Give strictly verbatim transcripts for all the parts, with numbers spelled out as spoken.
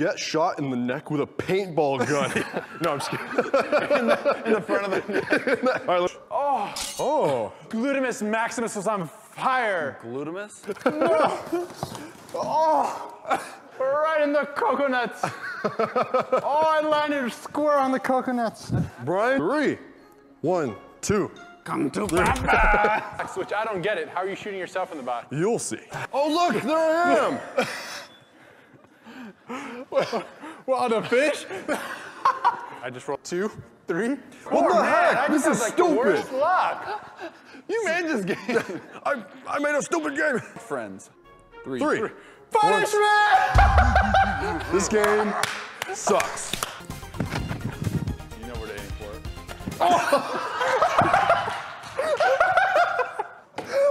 Get shot in the neck with a paintball gun. No, I'm just kidding. in, the, in the front of the neck. All right, oh. Oh. Glutamus Maximus was on fire. Glutamus? No. Oh. Right in the coconuts. Oh, I landed square on the coconuts. Brian, three. One, two. Come to Papa. Which I don't get it. How are you shooting yourself in the body? You'll see. Oh, look, there I am. What, what a fish? I just rolled two, three. What oh, the man, heck? This is like stupid. The worst luck. You made this game. I, I made a stupid game. Friends. Three. Three. Three. Punishment! This game sucks. You know we're aiming for it. Oh.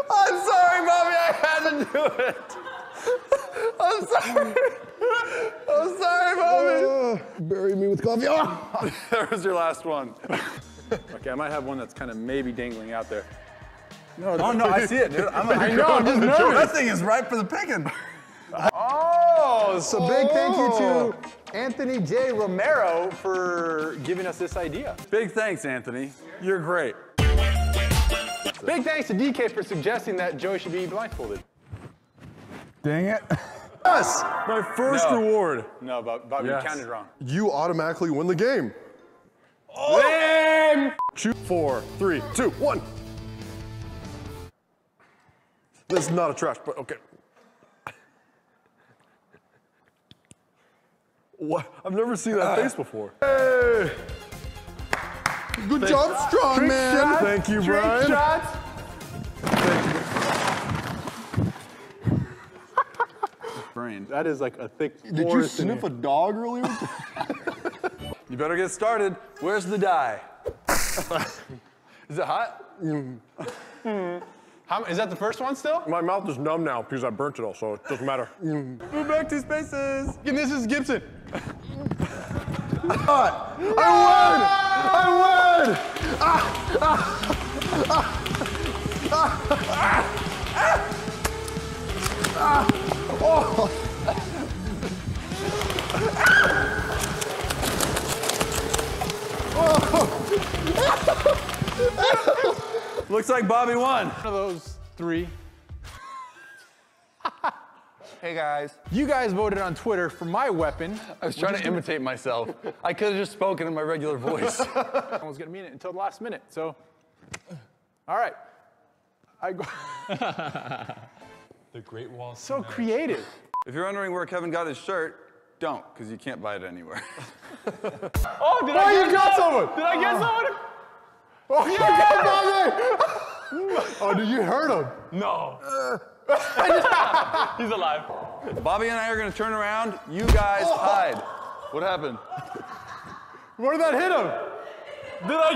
I'm sorry, Bobby. I had to do it. I'm sorry. I'm sorry, Bobby. Uh, bury me with coffee. Oh. There was your last one. Okay, I might have one that's kind of maybe dangling out there. No, oh no, I see it, dude. I'm like, I know, I'm just nervous. That thing is ripe for the picking. Oh, so big thank you to Anthony J. Romero for giving us this idea. Big thanks, Anthony. You're great. Big thanks to D K for suggesting that Joey should be blindfolded. Dang it. Yes, my first no. reward. No, Bob, Bob yes. you counted wrong. You automatically win the game. Oh. Game! Two, four, three, two, one. This is not a trash, but okay. What? I've never seen that uh, face before. Hey! Good Thanks. job, strong Drink man. Shots. Thank you, Drink Brian. Shots. Brain. That is like a thick forest. Did you sniff a dog earlier? You better get started. Where's the dye? Is it hot? Mm. Mm. How, is that the first one still? My mouth is numb now because I burnt it all, so it doesn't matter. Mm. Move back two spaces. And this is Gibson. I won! I won! Ah! Ah! Ah! Ah! Ah! Ah! Ah! Oh! Oh! Looks like Bobby won. One of those three. Hey guys. You guys voted on Twitter for my weapon. I was trying to imitate myself. I could have just spoken in my regular voice. I was gonna mean it until the last minute, so. All right. I go. The Great Wall. So creative. If you're wondering where Kevin got his shirt, don't, because you can't buy it anywhere. Oh, did oh, I get you got someone? someone? Did I get uh, someone? Oh, you yeah! got Bobby! Oh, did you hurt him? No. Uh. He's alive. Bobby and I are going to turn around. You guys oh. hide. What happened? Where did that hit him? Did I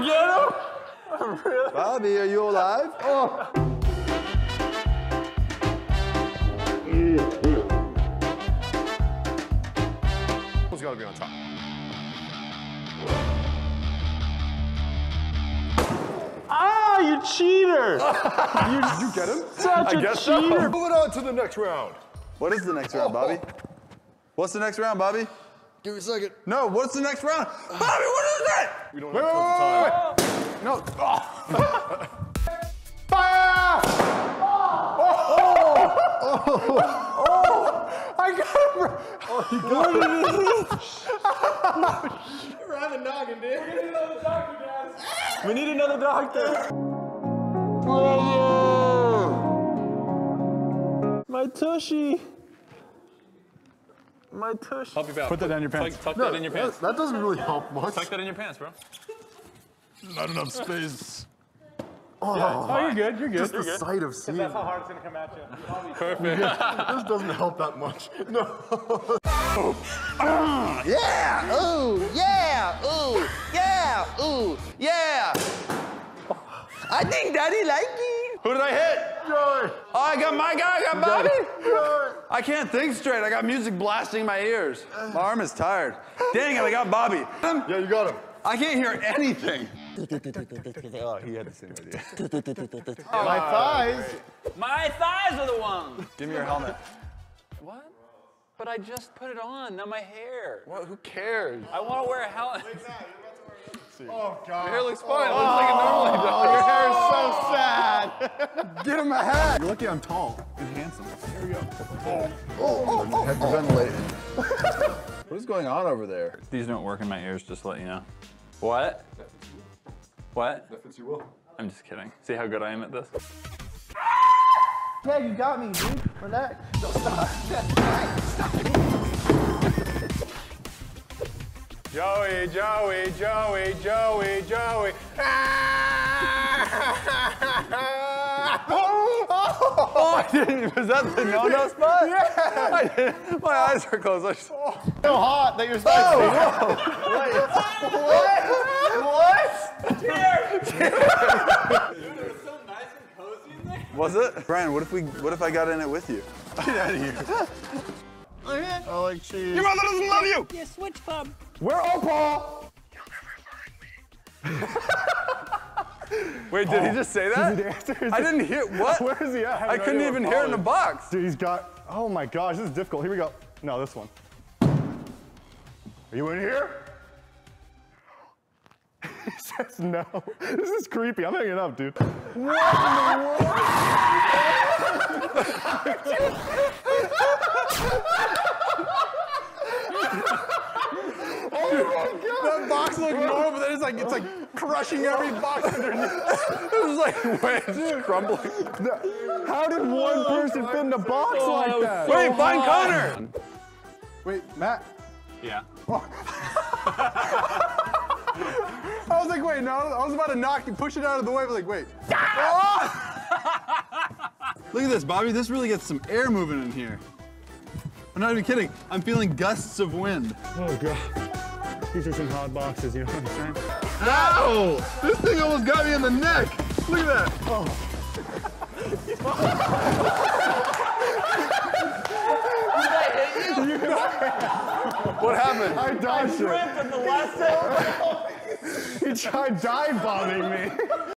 get him? Really? Bobby, are you alive? Oh. Who's gotta be on top? Ah, you cheater! you, did you get him? Such I a guess cheater! So. Moving on to the next round. What is the next round, Bobby? What's the next round, Bobby? Give me a second. No, what's the next round? Bobby, what is that? We don't have time. Wait. No. Oh. Fire! Oh. Oh! I got him! Oh, you got him! We're on the noggin, dude. We need another doctor, guys. We need another doctor. Oh. My tushy. My tushy. Help you out. Put that down your pants. Tuck, tuck no, that in your pants. That doesn't really help much. Tuck that in your pants, bro. Not enough space. Oh, yeah, oh, you're good, you're good. Just you're the good. sight of seeing. That's how hard it's gonna come at you. Perfect. Yeah, this doesn't help that much. No. Oh. Uh, yeah, ooh, yeah, ooh, yeah, ooh, yeah. I think Daddy like you. Who did I hit? Joy. Oh, I got my guy, I got Bobby. Joy. I can't think straight. I got music blasting in my ears. My arm is tired. Dang it, I got Bobby. Yeah, you got him. I can't hear anything. Oh, he had the same idea. Oh, my thighs. Great. My thighs are the ones. Give me your helmet. What? But I just put it on, not my hair. Well, who cares? I want to wear a helmet. Wait, now, you're about to wear a helmet. Oh, God. Your hair looks fine. Oh. It looks like it normally does. Oh. Your hair is so sad. Get him a hat. You're lucky I'm tall and handsome. Here we go. Oh, oh, oh. Hyperventilating. Oh. What is going on over there? If these don't work in my ears, just to let you know. What? That fits you well. What? That fits you well. I'm just kidding. See how good I am at this? Yeah, you got me, dude. Relax. No, stop. Stop. Joey, Joey, Joey, Joey, Joey. Oh, I didn't. Was that the no-no spot? Yeah. I didn't. My eyes are closed. I just... oh. So hot that you're starting. Oh, whoa. What? What? Cheers. Cheers. Dude, it was so nice and cozy in there. Was it? Brian, what if we? What if I got in it with you? Get out of here. Okay. I like cheese. Your mother doesn't love you. You switch, bub. We're all Paul. You'll never find me. Wait, did oh, he just say that? Did I didn't hear, what? Where is he at? I, I couldn't even hear in the box. Dude, he's got, oh my gosh, this is difficult. Here we go. No, this one. Are you in here? He says no. This is creepy. I'm hanging up, dude. What in the world? Oh my God. That box looked normal, but then it's like, it's like, crushing every box underneath. It was like, wait, it's crumbling. The, how did one oh, person fit in a box so like that? So wait, hard. Find Connor! Wait, Matt? Yeah. Oh. I was like, wait, no, I was about to knock you, push it out of the way, but like, wait. Ah! Oh! Look at this, Bobby, this really gets some air moving in here. I'm not even kidding, I'm feeling gusts of wind. Oh, God. These are some hard boxes, you know what I'm saying? Ow! This thing almost got me in the neck! Look at that! Oh. Did I hit you? You did. What happened? I dodged it. I tripped at the last second. He tried dive bombing me.